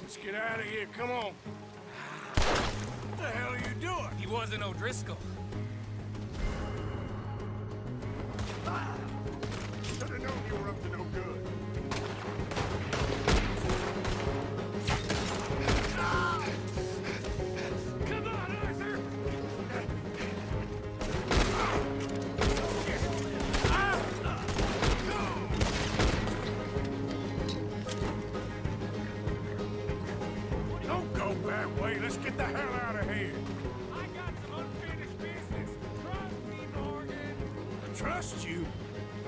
Let's get out of here, come on. What the hell are you doing? He wasn't O'Driscoll. Should have known you were up to no good. Come on, Arthur! Don't go that way. Let's get the hell out of here. I got some unfinished business. Trust me, Morgan. I trust you?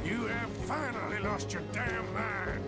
You have finally lost your damn mind.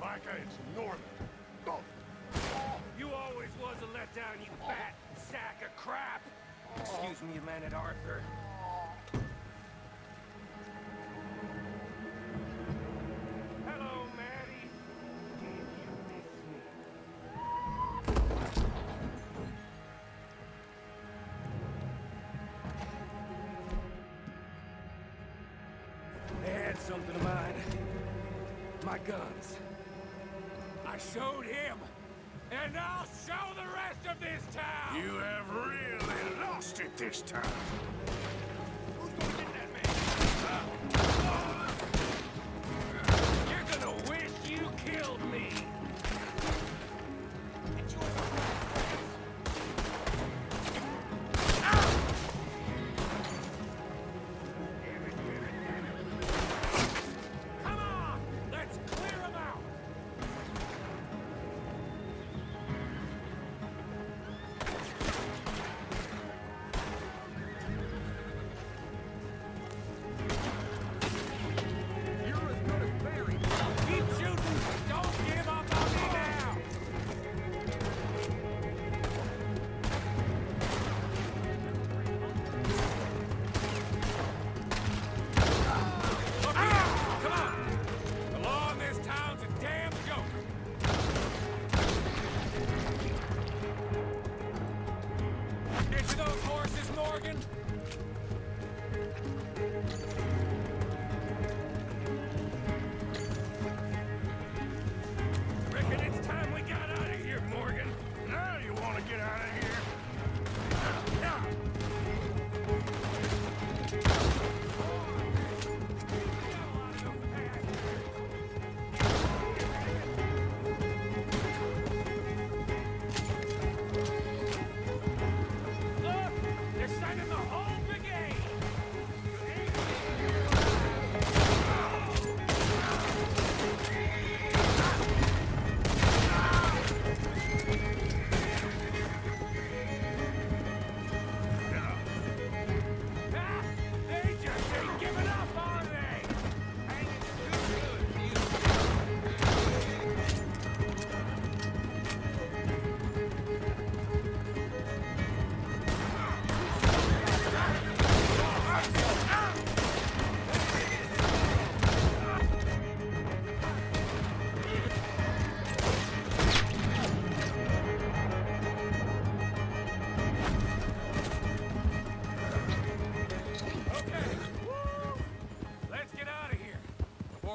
Micah, it's Norman. Oh. You always was a letdown, you fat sack of crap. Excuse me a minute, Arthur. Hello, Maddie. Did you miss me? They had something of mine. My guns. I showed him, and I'll show the rest of this town! You have really lost it this time. Who's gonna get that man? You're gonna wish you killed me!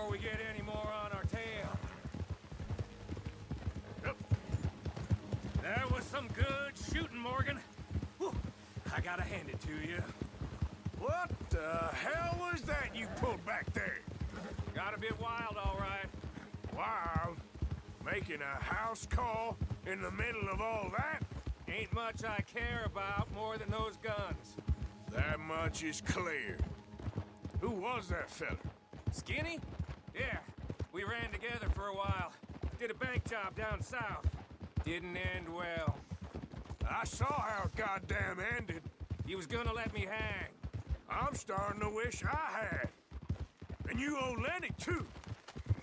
before we get any more on our tail. Yep. That was some good shooting, Morgan. Whew. I gotta hand it to you. What the hell was that you pulled back there? Got a bit wild, all right. Wild? Making a house call in the middle of all that? Ain't much I care about more than those guns. That much is clear. Who was that fella? Skinny? Yeah, we ran together for a while. Did a bank job down south. Didn't end well. I saw how it goddamn ended. He was gonna let me hang. I'm starting to wish I had. And you owe Lenny, too.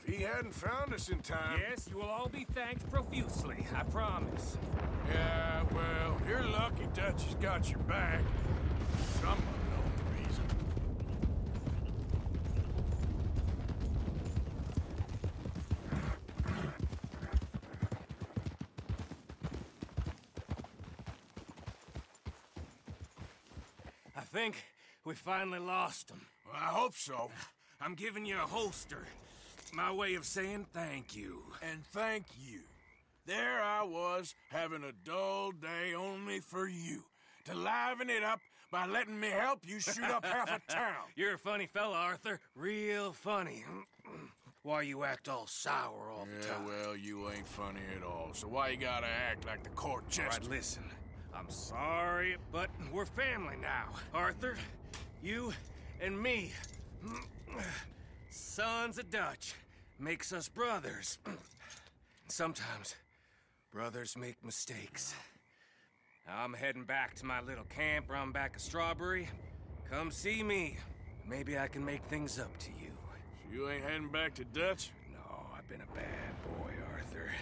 If he hadn't found us in time... Yes, you will all be thanked profusely, I promise. Yeah, well, you're lucky Dutch has got your back. Someone knows the reason. I think we finally lost him. Well, I hope so. I'm giving you a holster. My way of saying thank you. And thank you. There I was, having a dull day only for you. To liven it up by letting me help you shoot up half a town. You're a funny fella, Arthur. Real funny. Why you act all sour all the time? Yeah, well, you ain't funny at all. So why you gotta act like the court jester? All right, listen. I'm sorry, but we're family now. Arthur, you and me. Sons of Dutch. Makes us brothers. Sometimes brothers make mistakes. I'm heading back to my little camp round back of Strawberry. Come see me. Maybe I can make things up to you. So you ain't heading back to Dutch? No, I've been a bad boy, Arthur.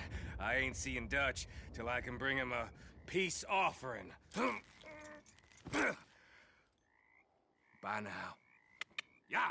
I ain't seeing Dutch till I can bring him a peace offering. Bye now. Yeah!